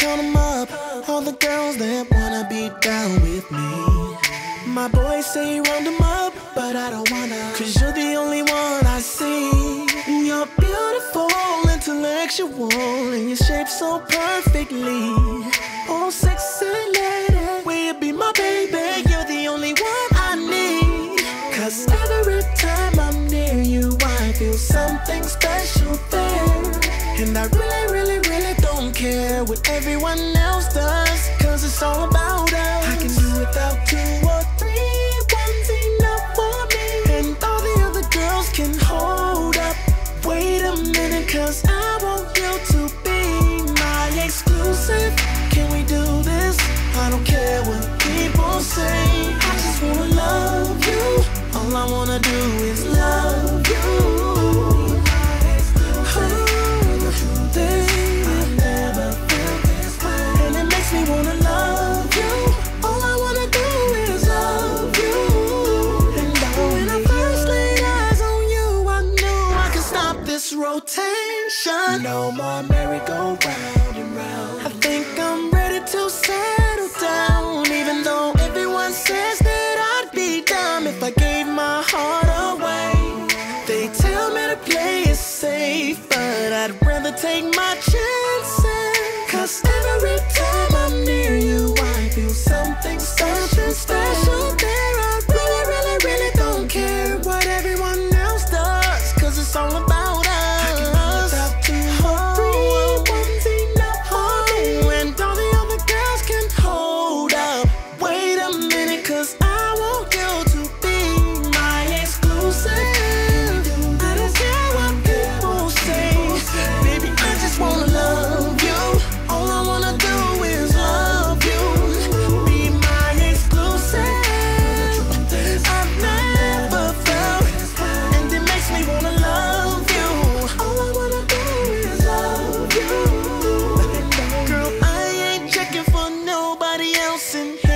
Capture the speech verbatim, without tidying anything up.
count them up, all the girls that wanna be down with me. My boys say round them up, but I don't wanna, cause you're the only one I see. You're beautiful, intellectual, and you're shaped so perfectly. Oh, sexy lady, will you be my baby? You're the only one I need. Cause every time I'm near you, I feel something special there. And I really, really, really don't care what everyone else does, cause it's all about us. I can do without two or three, one's enough for me. And all the other girls can hold up. Wait a minute, cause I want you to be my exclusive. Can we do this? I don't care what people say. I just wanna love you. All I wanna do is love you. Rotation, no more merry-go-round and round. I think I'm ready to settle down, even though everyone says that I'd be dumb if I gave my heart away. They tell me to play it safe, but I'd rather take my chances. Cause every time I'm near you, I feel something special, special there. I really, really, really don't care what everyone else does, cause it's all about in